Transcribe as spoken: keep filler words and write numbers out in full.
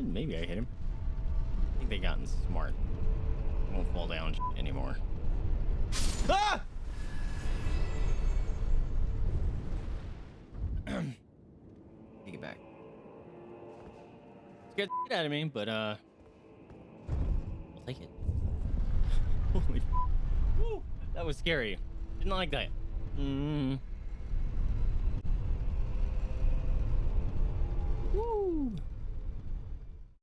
Uh, maybe I hit him. I think they've gotten smart. I won't fall down anymore. Ah! Take it back. Scared the shit out of me, but uh, I'll take it. Holy, woo, that was scary. Didn't like that. Mm. Woo.